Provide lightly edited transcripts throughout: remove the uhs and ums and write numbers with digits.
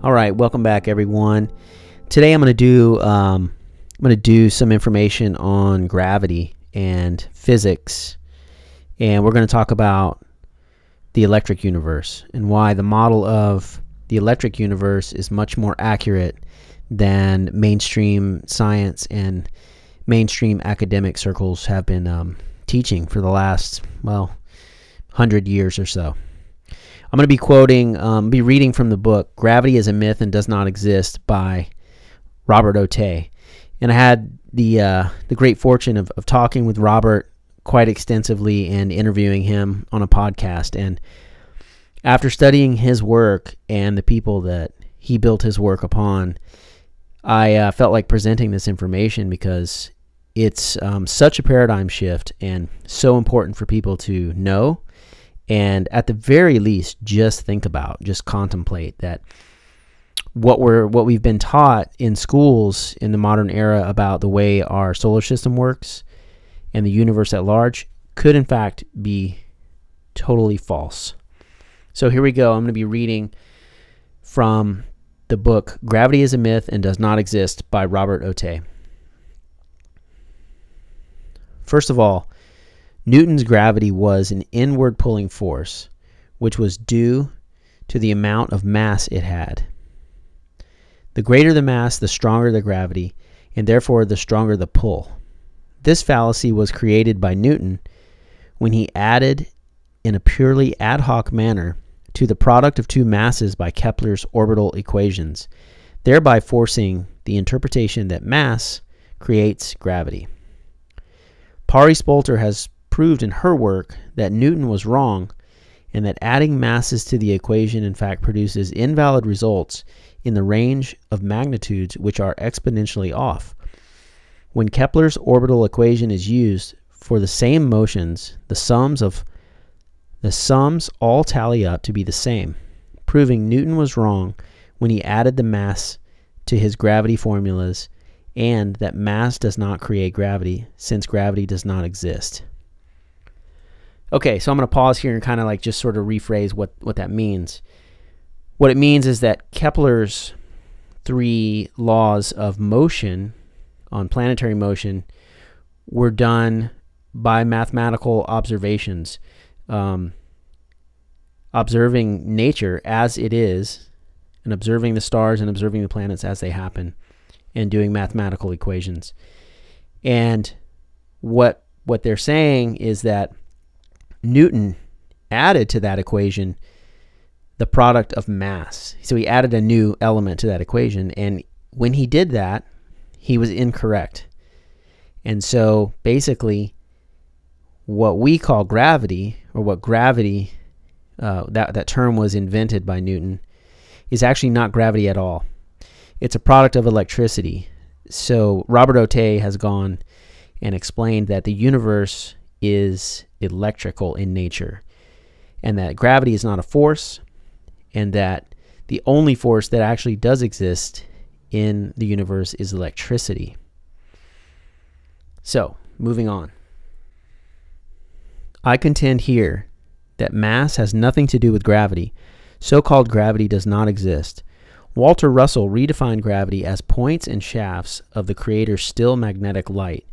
All right, welcome back, everyone. Today I'm going to do some information on gravity and physics, and we're going to talk about the electric universe and why the model of the electric universe is much more accurate than mainstream science and mainstream academic circles have been teaching for the last, well, 100 years or so. I'm going to be quoting, reading from the book "Gravity Is a Myth and Does Not Exist" by Robert Otey, and I had the great fortune of talking with Robert quite extensively and interviewing him on a podcast. And after studying his work and the people that he built his work upon, I felt like presenting this information because it's such a paradigm shift and so important for people to know. And at the very least, just think about, just contemplate that what we've been taught in schools in the modern era about the way our solar system works and the universe at large could in fact be totally false. So here we go. I'm going to be reading from the book "Gravity Is a Myth and Does Not Exist" by Robert Otey. First of all, Newton's gravity was an inward pulling force, which was due to the amount of mass it had. The greater the mass, the stronger the gravity, and therefore the stronger the pull. This fallacy was created by Newton when he added in a purely ad hoc manner to the product of two masses by Kepler's orbital equations, thereby forcing the interpretation that mass creates gravity. Pari Spolter has proved in her work that Newton was wrong and that adding masses to the equation in fact produces invalid results in the range of magnitudes which are exponentially off. When Kepler's orbital equation is used for the same motions, the sums all tally up to be the same, proving Newton was wrong when he added the mass to his gravity formulas and that mass does not create gravity since gravity does not exist. Okay, so I'm going to pause here and kind of like just sort of rephrase what that means. What it means is that Kepler's three laws of motion on planetary motion were done by mathematical observations, observing nature as it is and observing the stars and observing the planets as they happen and doing mathematical equations. And what they're saying is that Newton added to that equation the product of mass. So he added a new element to that equation, and when he did that, he was incorrect. And so basically what we call gravity, or what gravity, that term was invented by Newton, is actually not gravity at all. It's a product of electricity. So Robert Otey has gone and explained that the universe is electrical in nature, and that gravity is not a force, and that the only force that actually does exist in the universe is electricity. So, moving on. I contend here that mass has nothing to do with gravity. So-called gravity does not exist. Walter Russell redefined gravity as points and shafts of the Creator's still magnetic light,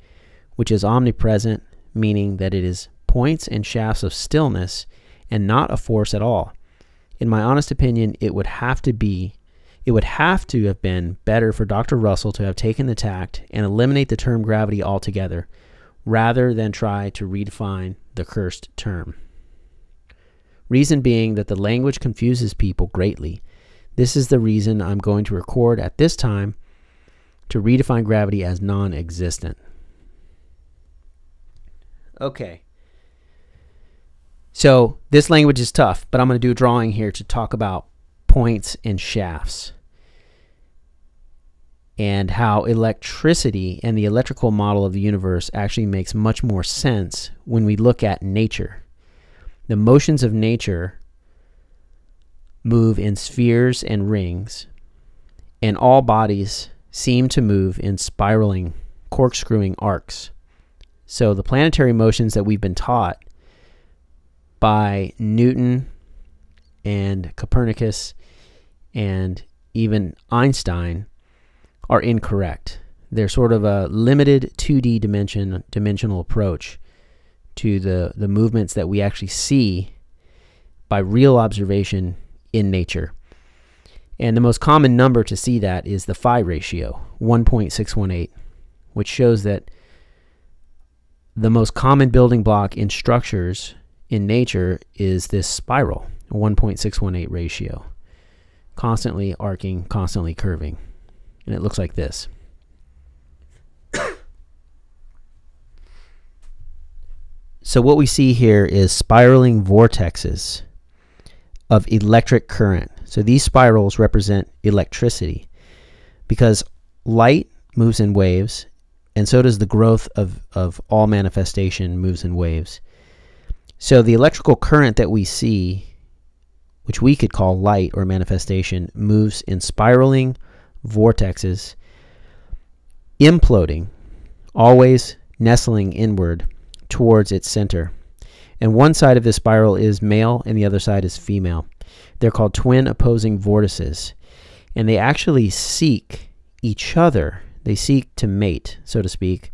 which is omnipresent, meaning that it is points and shafts of stillness and not a force at all. In my honest opinion, it would have to have been better for Dr. Russell to have taken the tact and eliminate the term gravity altogether rather than try to redefine the cursed term. Reason being that the language confuses people greatly. This is the reason I'm going to record at this time to redefine gravity as non-existent. Okay. So this language is tough, but I'm going to do a drawing here to talk about points and shafts and how electricity and the electrical model of the universe actually makes much more sense when we look at nature. The motions of nature move in spheres and rings, and all bodies seem to move in spiraling, corkscrewing arcs. So the planetary motions that we've been taught by Newton and Copernicus and even Einstein, are incorrect. They're sort of a limited 2D dimensional approach to the movements that we actually see by real observation in nature. And the most common number to see that is the phi ratio, 1.618, which shows that the most common building block in structures in nature is this spiral, 1.618 ratio, constantly arcing, constantly curving. And it looks like this. So what we see here is spiraling vortexes of electric current. So these spirals represent electricity because light moves in waves, and so does the growth of all manifestation moves in waves. So the electrical current that we see, which we could call light or manifestation, moves in spiraling vortexes, imploding, always nestling inward towards its center. And one side of this spiral is male and the other side is female. They're called twin opposing vortices, and they actually seek each other. They seek to mate, so to speak,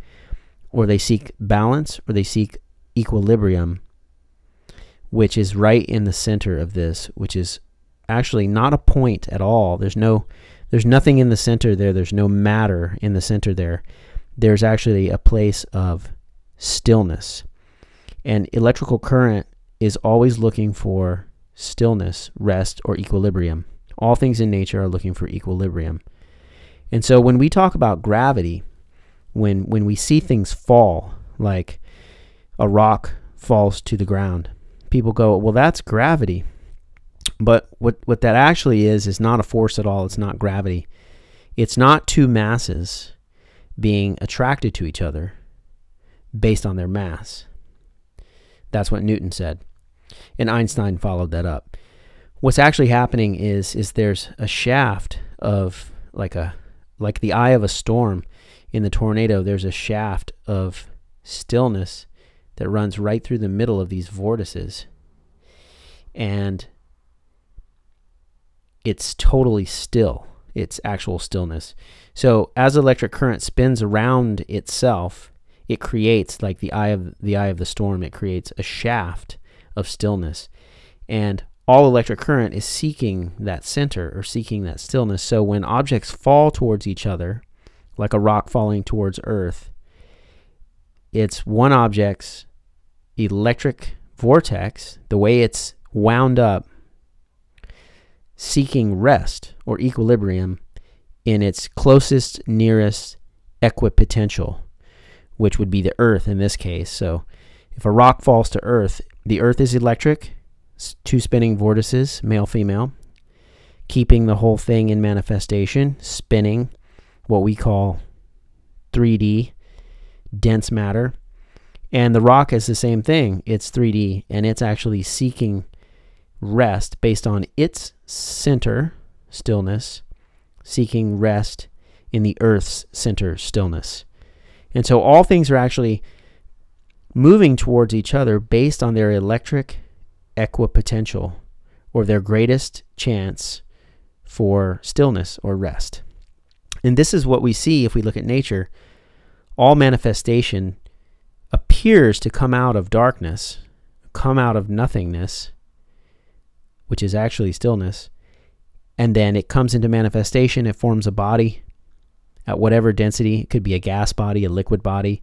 or they seek balance, or they seek equilibrium, which is right in the center of this, which is actually not a point at all. There's nothing in the center there. There's no matter in the center there. There's actually a place of stillness. And electrical current is always looking for stillness, rest, or equilibrium. All things in nature are looking for equilibrium. And so when we talk about gravity, when we see things fall, like a rock falls to the ground, people go, well, that's gravity. But what that actually is not a force at all. It's not gravity. It's not two masses being attracted to each other based on their mass. That's what Newton said. And Einstein followed that up. What's actually happening is there's a shaft of like the eye of a storm in the tornado. There's a shaft of stillness that runs right through the middle of these vortices. And it's totally still. It's actual stillness. So as electric current spins around itself, it creates, like the eye of the storm, it creates a shaft of stillness. And all electric current is seeking that center, or seeking that stillness. So when objects fall towards each other, like a rock falling towards Earth, it's one object's electric vortex, the way it's wound up, seeking rest or equilibrium in its closest, nearest equipotential, which would be the Earth in this case. So if a rock falls to Earth, the Earth is electric, two spinning vortices, male, female, keeping the whole thing in manifestation, spinning what we call 3D, dense matter. And the rock is the same thing. It's 3D, and it's actually seeking rest based on its center, stillness, seeking rest in the Earth's center, stillness. And so all things are actually moving towards each other based on their electric equipotential, or their greatest chance for stillness or rest. And this is what we see if we look at nature. All manifestation appears to come out of darkness, come out of nothingness, which is actually stillness, and then it comes into manifestation. It forms a body at whatever density. It could be a gas body, a liquid body,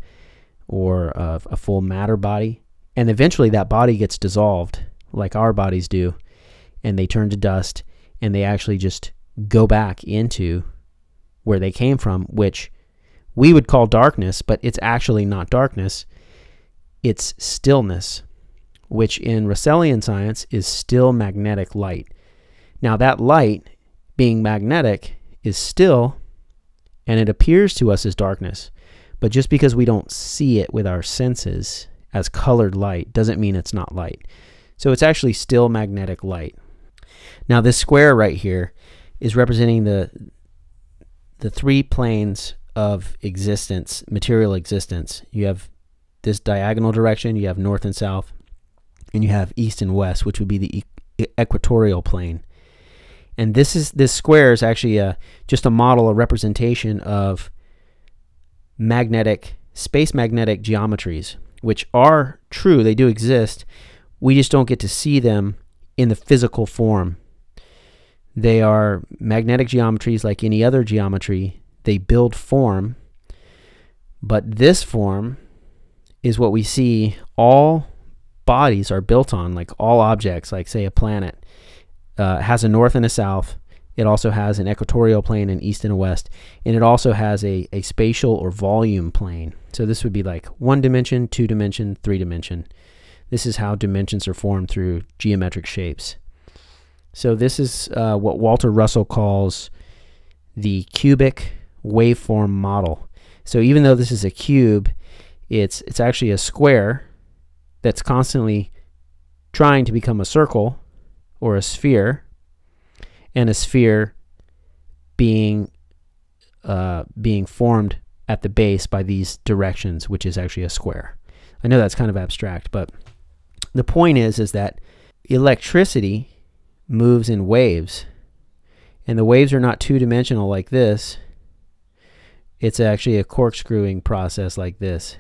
or a full matter body. And eventually that body gets dissolved, like our bodies do, and they turn to dust, and they actually just go back into where they came from, which we would call darkness, but it's actually not darkness. It's stillness, which in Russellian science is still magnetic light. Now that light, being magnetic, is still, and it appears to us as darkness. But just because we don't see it with our senses as colored light doesn't mean it's not light. So it's actually still magnetic light. Now this square right here is representing the three planes of existence, material existence. You have this diagonal direction, you have north and south, and you have east and west, which would be the equatorial plane. And this square is actually just a model, a representation of space magnetic geometries, which are true. They do exist. We just don't get to see them in the physical form. They are magnetic geometries like any other geometry. They build form, but this form is what we see all bodies are built on, like all objects, like say a planet. Has a north and a south. It also has an equatorial plane, an east and a west, and it also has a spatial or volume plane. So this would be like 1 dimension, 2 dimension, 3 dimension. This is how dimensions are formed through geometric shapes. So this is what Walter Russell calls the cubic waveform model. So even though this is a cube, it's actually a square that's constantly trying to become a circle or a sphere, and a sphere being formed at the base by these directions, which is actually a square. I know that's kind of abstract, but the point is that electricity moves in waves, and the waves are not two-dimensional like this. It's actually a corkscrewing process like this.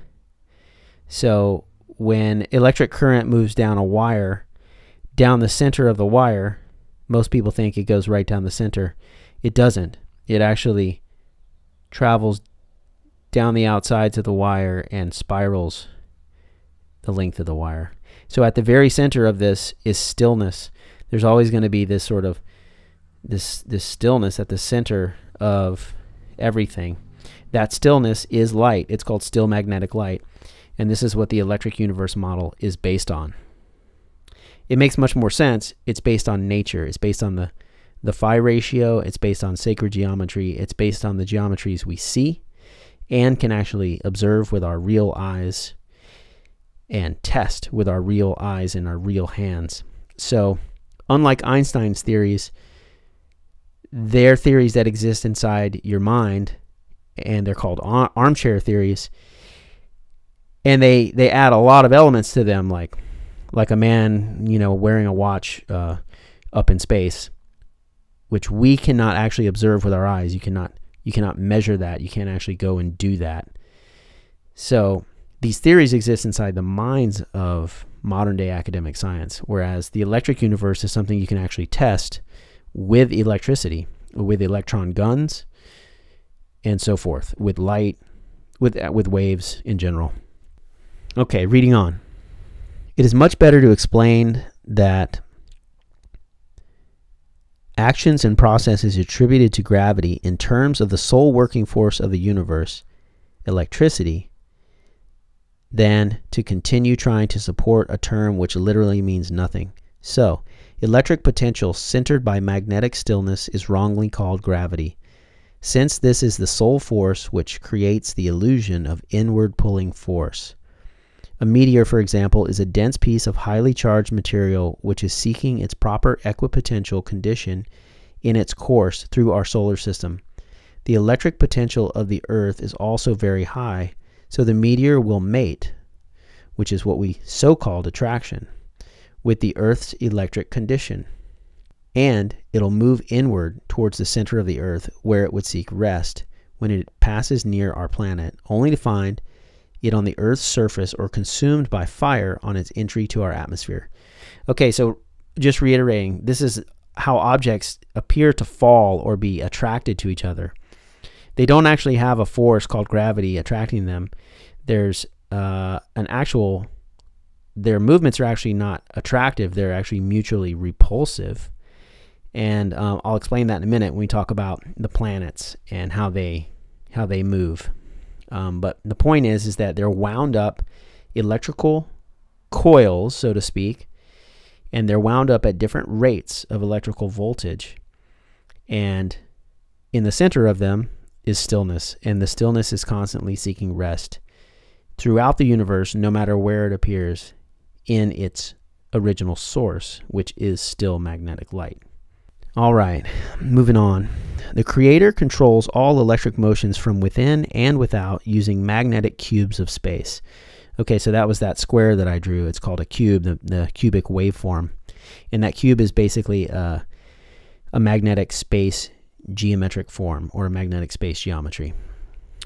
So when electric current moves down a wire, down the center of the wire, most people think it goes right down the center. It doesn't. It actually travels down the outsides of the wire and spirals the length of the wire. So at the very center of this is stillness. There's always going to be this sort of this stillness at the center of everything. That stillness is light. It's called still magnetic light, and this is what the electric universe model is based on. It makes much more sense. It's based on nature. It's based on the phi ratio. It's based on sacred geometry. It's based on the geometries we see and can actually observe with our real eyes and test with our real eyes and our real hands. So unlike Einstein's theories, they're theories that exist inside your mind, and they're called armchair theories. And they add a lot of elements to them, like a man, you know, wearing a watch up in space, which we cannot actually observe with our eyes. You cannot measure that. You can't actually go and do that. So these theories exist inside the minds of modern-day academic science, whereas the electric universe is something you can actually test with electricity, with electron guns, and so forth, with light, with waves in general. Okay, reading on. It is much better to explain that actions and processes attributed to gravity in terms of the sole working force of the universe, electricity, than to continue trying to support a term which literally means nothing. So, electric potential centered by magnetic stillness is wrongly called gravity, since this is the sole force which creates the illusion of inward pulling force. A meteor, for example, is a dense piece of highly charged material which is seeking its proper equipotential condition in its course through our solar system. The electric potential of the Earth is also very high, so the meteor will mate, which is what we so-called attraction, with the Earth's electric condition. And it'll move inward towards the center of the Earth, where it would seek rest when it passes near our planet, only to find yet on the Earth's surface or consumed by fire on its entry to our atmosphere. Okay, so just reiterating, this is how objects appear to fall or be attracted to each other. They don't actually have a force called gravity attracting them. There's their movements are actually not attractive, they're actually mutually repulsive. And I'll explain that in a minute when we talk about the planets and how they move. But the point is that they're wound up electrical coils, so to speak, and they're wound up at different rates of electrical voltage. And in the center of them is stillness, and the stillness is constantly seeking rest throughout the universe, no matter where it appears in its original source, which is still magnetic light. All right, moving on. The Creator controls all electric motions from within and without using magnetic cubes of space. Okay, so that was that square that I drew. It's called a cube, the cubic waveform. And that cube is basically a magnetic space geometric form, or a magnetic space geometry.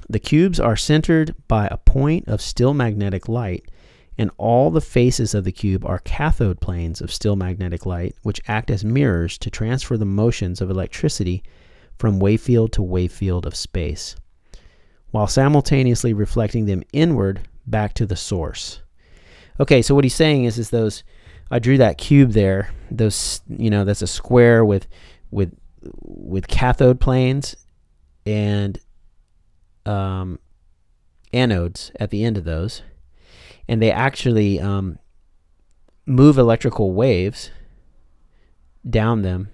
The cubes are centered by a point of still magnetic light, and all the faces of the cube are cathode planes of still magnetic light, which act as mirrors to transfer the motions of electricity from wave field to wave field of space, while simultaneously reflecting them inward back to the source. Okay, so what he's saying is those, I drew that cube there, those, you know, that's a square with cathode planes and anodes at the end of those, and they actually move electrical waves down them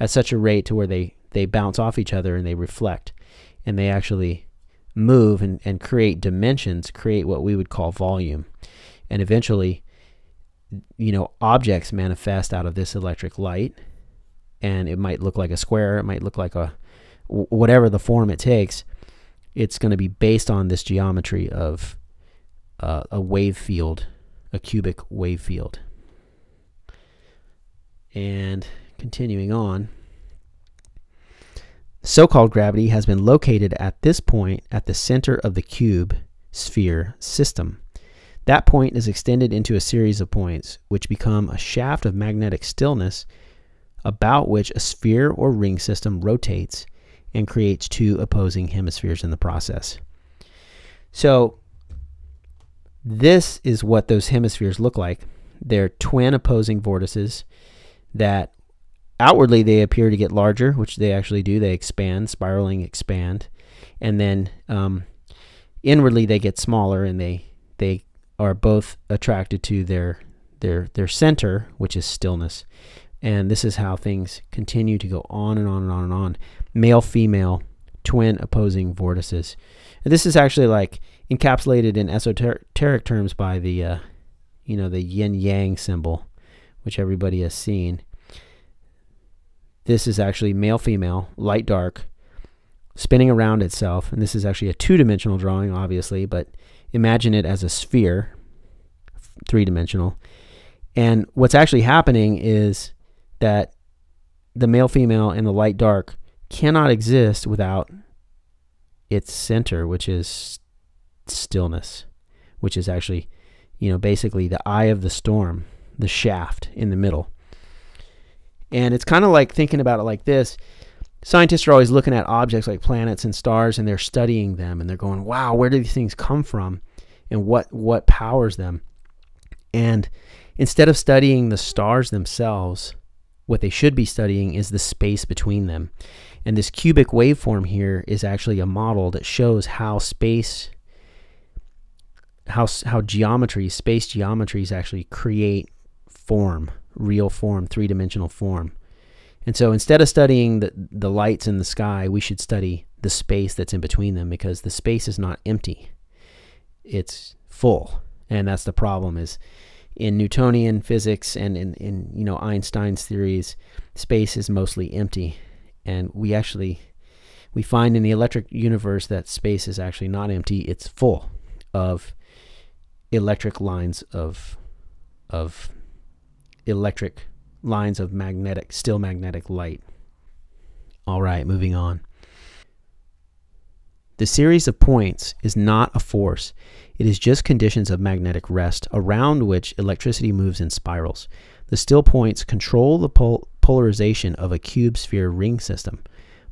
at such a rate to where they bounce off each other and they reflect, and they actually move and create dimensions, create what we would call volume. And eventually, you know, objects manifest out of this electric light, and it might look like a square, it might look like a, whatever the form it takes, it's going to be based on this geometry of a wave field, a cubic wave field. And continuing on, so-called gravity has been located at this point at the center of the cube sphere system. That point is extended into a series of points which become a shaft of magnetic stillness about which a sphere or ring system rotates and creates two opposing hemispheres in the process. So this is what those hemispheres look like. They're twin opposing vortices that outwardly they appear to get larger, which they actually do. They expand, spiraling expand, and then inwardly they get smaller, and they are both attracted to their center, which is stillness. And this is how things continue to go on and on and on and on. Male, female, twin opposing vortices. And this is actually like encapsulated in esoteric terms by the you know, the yin yang symbol, which everybody has seen. This is actually male-female, light-dark, spinning around itself. And this is actually a two-dimensional drawing, obviously, but imagine it as a sphere, three-dimensional. And what's actually happening is that the male-female and the light-dark cannot exist without its center, which is stillness, which is actually, you know, basically the eye of the storm, the shaft in the middle. And it's kind of like thinking about it like this. Scientists are always looking at objects like planets and stars, and they're studying them, and they're going, wow, where do these things come from, and what powers them? And instead of studying the stars themselves, what they should be studying is the space between them. And this cubic waveform here is actually a model that shows how space, how geometry, space geometries actually create form, real form, three-dimensional form. And so instead of studying the lights in the sky, we should study the space that's in between them, because the space is not empty, it's full. And that's the problem, is in Newtonian physics and in you know, Einstein's theories, space is mostly empty. And we find in the electric universe that space is actually not empty, it's full of electric lines of electric lines of magnetic, still magnetic light. All right, moving on. The series of points is not a force. It is just conditions of magnetic rest around which electricity moves in spirals. The still points control the polarization of a cube sphere ring system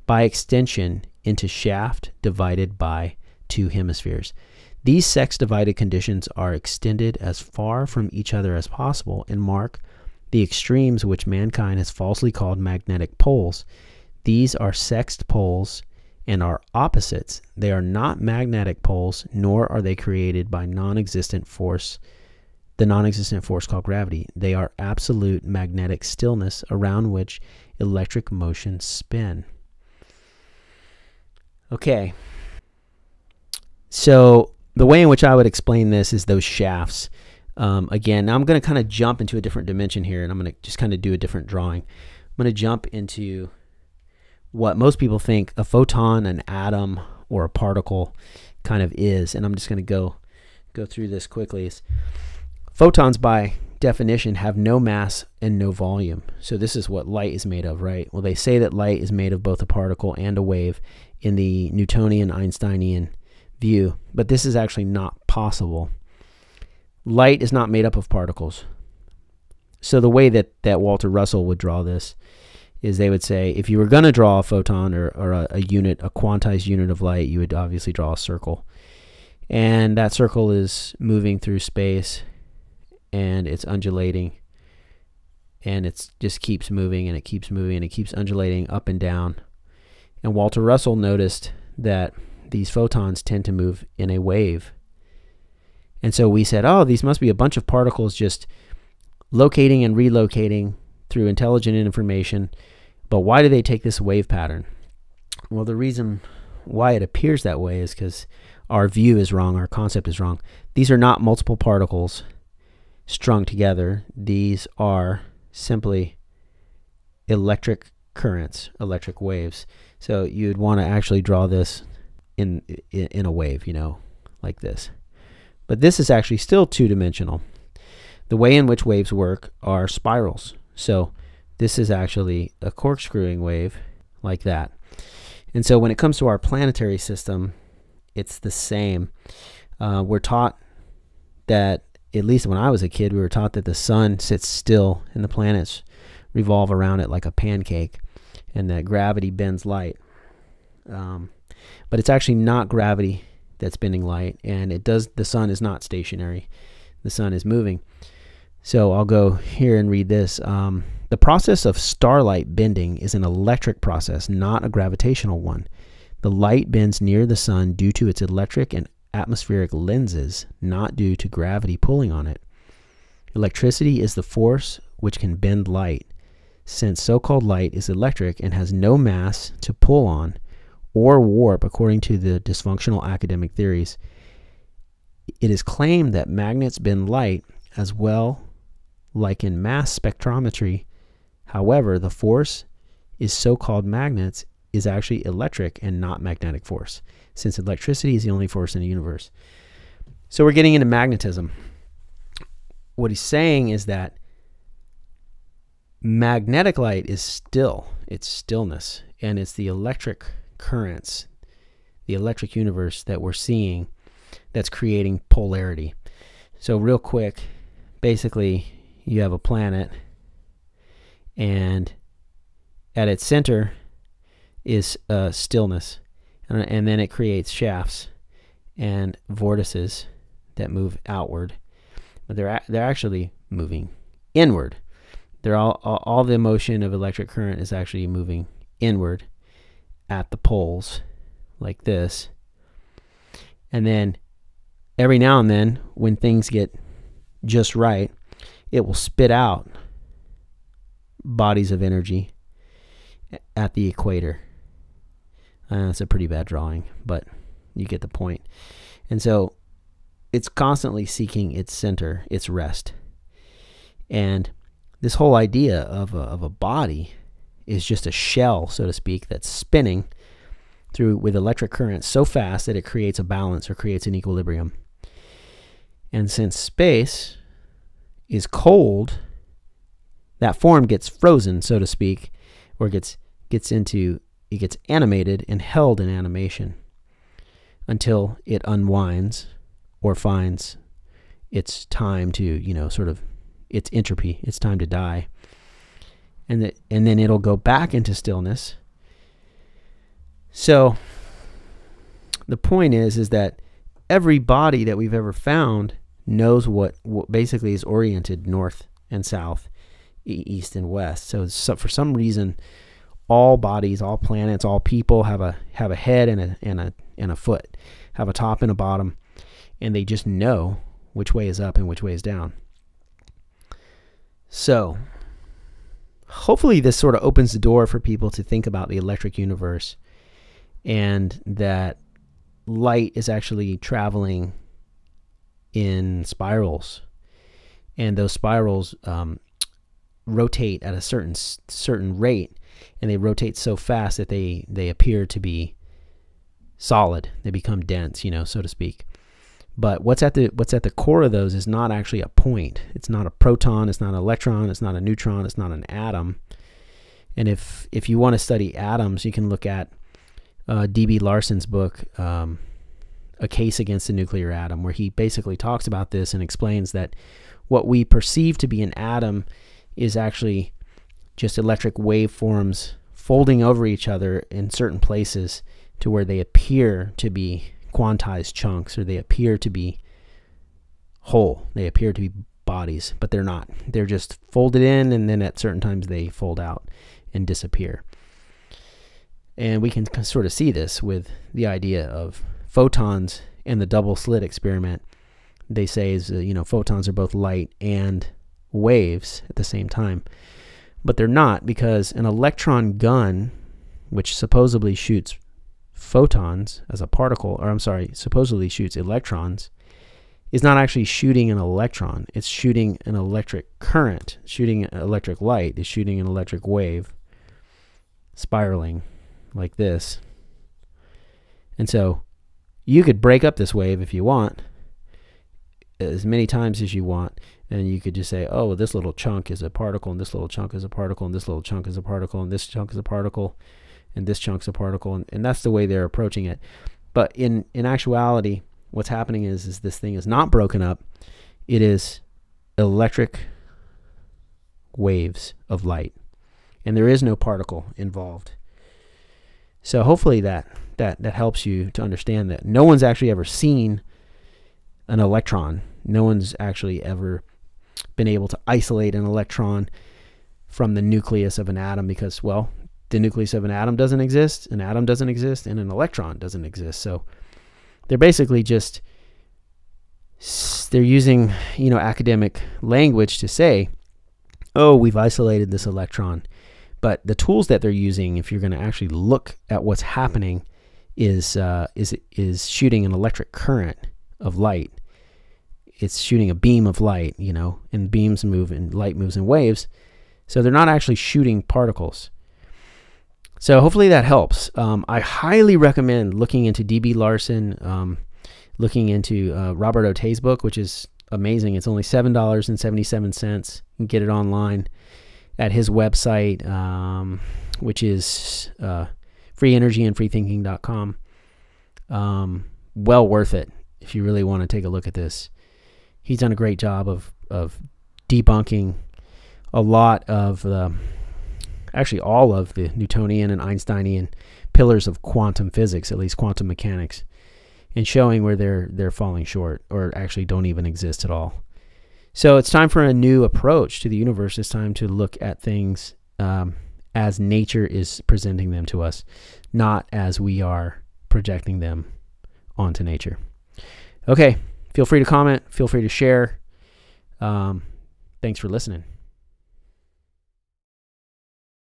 by extension into shaft divided by two hemispheres. These sex-divided conditions are extended as far from each other as possible and mark the extremes which mankind has falsely called magnetic poles. These are sexed poles and are opposites. They are not magnetic poles, nor are they created by non-existent force, the non-existent force called gravity. They are absolute magnetic stillness around which electric motions spin. Okay. So the way in which I would explain this is those shafts. Again, now I'm going to kind of jump into a different dimension here, and I'm going to just kind of do a different drawing. I'm going to jump into what most people think a photon, an atom, or a particle kind of is, and I'm just going to go through this quickly. Photons, by definition, have no mass and no volume. So this is what light is made of, right? Well, they say that light is made of both a particle and a wave in the Newtonian Einsteinian view, but this is actually not possible. Light is not made up of particles. So the way that Walter Russell would draw this is they would say, if you were going to draw a photon or a unit, a quantized unit of light, you would obviously draw a circle. And that circle is moving through space, and it's undulating, and it just keeps moving, and it keeps moving, and it keeps undulating up and down. And Walter Russell noticed that these photons tend to move in a wave. And so we said, oh, these must be a bunch of particles just locating and relocating through intelligent information. But why do they take this wave pattern? Well, the reason why it appears that way is because our view is wrong, our concept is wrong. These are not multiple particles strung together. These are simply electric currents, electric waves. So you'd want to actually draw this in a wave, you know, like this. But this is actually still two-dimensional. The way in which waves work are spirals. So this is actually a corkscrewing wave like that. And so when it comes to our planetary system, it's the same. We're taught that, at least when I was a kid, we were taught that the sun sits still and the planets revolve around it like a pancake, and that gravity bends light. But it's actually not gravity that's bending light, and it does. The sun is not stationary. The sun is moving. So I'll go here and read this. The process of starlight bending is an electric process, not a gravitational one. The light bends near the sun due to its electric and atmospheric lenses, not due to gravity pulling on it. Electricity is the force which can bend light. Since so-called light is electric and has no mass to pull on or warp according to the dysfunctional academic theories, it is claimed that magnets bend light as well, like in mass spectrometry. However, the force is so-called magnets is actually electric and not magnetic force, since electricity is the only force in the universe. So we're getting into magnetism. What he's saying is that magnetic light is still, it's stillness, and it's the electric currents, the electric universe that we're seeing that's creating polarity. So real quick, basically you have a planet, and at its center is stillness, and then it creates shafts and vortices that move outward, but they're actually moving inward. They're all the motion of electric current is actually moving inward at the poles like this. And then every now and then, when things get just right, it will spit out bodies of energy at the equator. That's a pretty bad drawing, but you get the point. And so it's constantly seeking its center, its rest. And this whole idea of a body is just a shell, so to speak, that's spinning through with electric current so fast that it creates a balance or creates an equilibrium. And since space is cold, that form gets frozen, so to speak, or it gets animated and held in animation until it unwinds or finds its time to, you know, sort of its entropy, its time to die. And then it'll go back into stillness. So the point is that every body that we've ever found knows what basically is oriented north and south, east and west. So for some reason, all bodies, all planets, all people have a head and a foot, have a top and a bottom, and they just know which way is up and which way is down. So hopefully this sort of opens the door for people to think about the electric universe, and that light is actually traveling in spirals, and those spirals rotate at a certain rate, and they rotate so fast that they appear to be solid. They become dense, you know, so to speak. But what's at the core of those is not actually a point. It's not a proton, it's not an electron, it's not a neutron, it's not an atom. And if you want to study atoms, you can look at D.B. Larson's book, A Case Against the Nuclear Atom, where he basically talks about this and explains that what we perceive to be an atom is actually just electric waveforms folding over each other in certain places to where they appear to be quantized chunks, or they appear to be whole. They appear to be bodies, but they're not. They're just folded in, and then at certain times they fold out and disappear. And we can sort of see this with the idea of photons and the double slit experiment. They say is, you know, photons are both light and waves at the same time, but they're not, because an electron gun, which supposedly shoots photons as a particle, or I'm sorry, supposedly shoots electrons, is not actually shooting an electron. It's shooting an electric current, shooting electric light, it's shooting an electric wave, spiraling like this. And so you could break up this wave if you want, as many times as you want, and you could just say, oh, well, this little chunk is a particle, and this little chunk is a particle, and this little chunk is a particle, and this chunk is a particle, and this chunk's a particle, and that's the way they're approaching it. But in actuality, what's happening is this thing is not broken up. It is electric waves of light, and there is no particle involved. So hopefully that helps you to understand that no one's actually ever seen an electron. No one's actually ever been able to isolate an electron from the nucleus of an atom, because, well, the nucleus of an atom doesn't exist, an atom doesn't exist, and an electron doesn't exist. So they're basically just, they're using, you know, academic language to say, oh, we've isolated this electron. But the tools that they're using, if you're going to actually look at what's happening, is shooting an electric current of light. It's shooting a beam of light, you know, and beams move, and light moves in waves. So they're not actually shooting particles. So hopefully that helps. I highly recommend looking into D.B. Larson, looking into Robert Otey's book, which is amazing. It's only $7.77. You can get it online at his website, which is freeenergyandfreethinking.com. Well worth it if you really want to take a look at this. He's done a great job of debunking a lot of actually all of the Newtonian and Einsteinian pillars of quantum physics, at least quantum mechanics, and showing where they're falling short, or actually don't even exist at all. So it's time for a new approach to the universe. It's time to look at things as nature is presenting them to us, not as we are projecting them onto nature. Okay, feel free to comment, feel free to share. Thanks for listening.